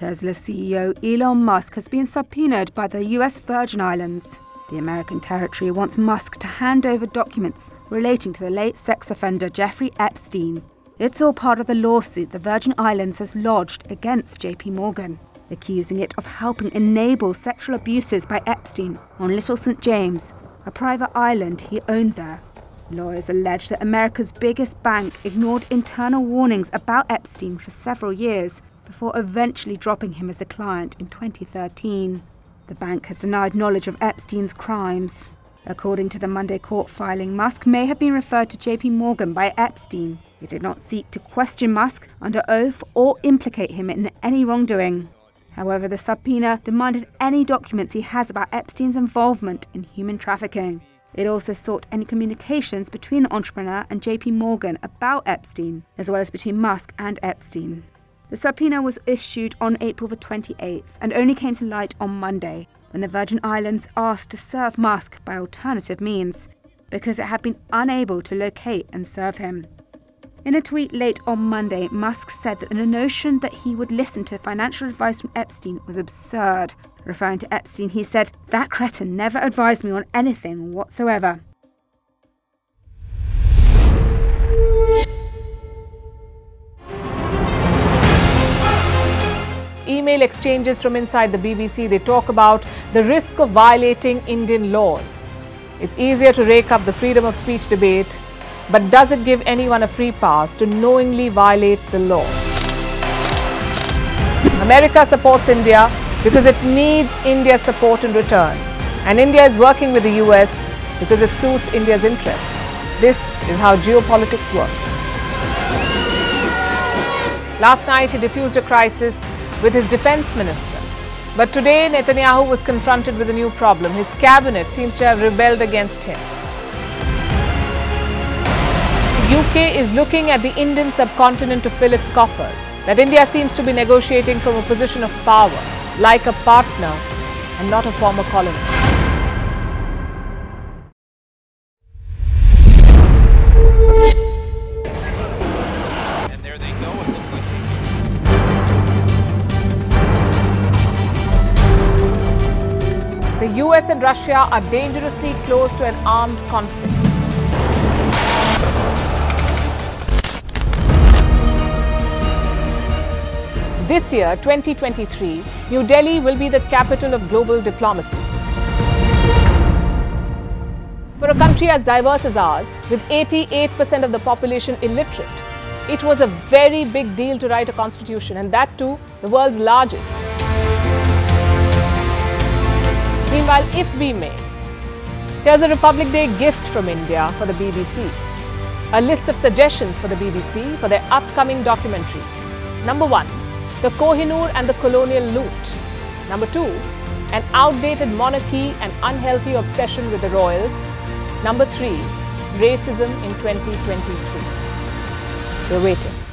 Tesla CEO Elon Musk has been subpoenaed by the US Virgin Islands. The American territory wants Musk to hand over documents relating to the late sex offender Jeffrey Epstein. It's all part of the lawsuit the Virgin Islands has lodged against JPMorgan, accusing it of helping enable sexual abuses by Epstein on Little St. James, a private island he owned there. Lawyers allege that America's biggest bank ignored internal warnings about Epstein for several years, before eventually dropping him as a client in 2013. The bank has denied knowledge of Epstein's crimes. According to the Monday court filing, Musk may have been referred to JPMorgan by Epstein. It did not seek to question Musk under oath or implicate him in any wrongdoing. However, the subpoena demanded any documents he has about Epstein's involvement in human trafficking. It also sought any communications between the entrepreneur and JPMorgan about Epstein, as well as between Musk and Epstein. The subpoena was issued on April the 28th and only came to light on Monday, when the Virgin Islands asked to serve Musk by alternative means, because it had been unable to locate and serve him. In a tweet late on Monday, Musk said that the notion that he would listen to financial advice from Epstein was absurd. Referring to Epstein, he said, "That cretin never advised me on anything whatsoever." Email exchanges from inside the BBC, they talk about the risk of violating Indian laws. It's easier to rake up the freedom of speech debate, but does it give anyone a free pass to knowingly violate the law? America supports India because it needs India's support in return, and India is working with the US because it suits India's interests. This is how geopolitics works. Last night, he diffused a crisis with his defense minister. But today, Netanyahu was confronted with a new problem. His cabinet seems to have rebelled against him. The UK is looking at the Indian subcontinent to fill its coffers. That India seems to be negotiating from a position of power, like a partner and not a former colony. And there they go. The US and Russia are dangerously close to an armed conflict. This year, 2023, New Delhi will be the capital of global diplomacy. For a country as diverse as ours, with 88% of the population illiterate, it was a very big deal to write a constitution, and that too, the world's largest. Meanwhile, if we may, here's a Republic Day gift from India for the BBC. A list of suggestions for the BBC for their upcoming documentaries. Number 1, the Kohinoor and the colonial loot. Number 2, an outdated monarchy and unhealthy obsession with the royals. Number 3, racism in 2023. We're waiting.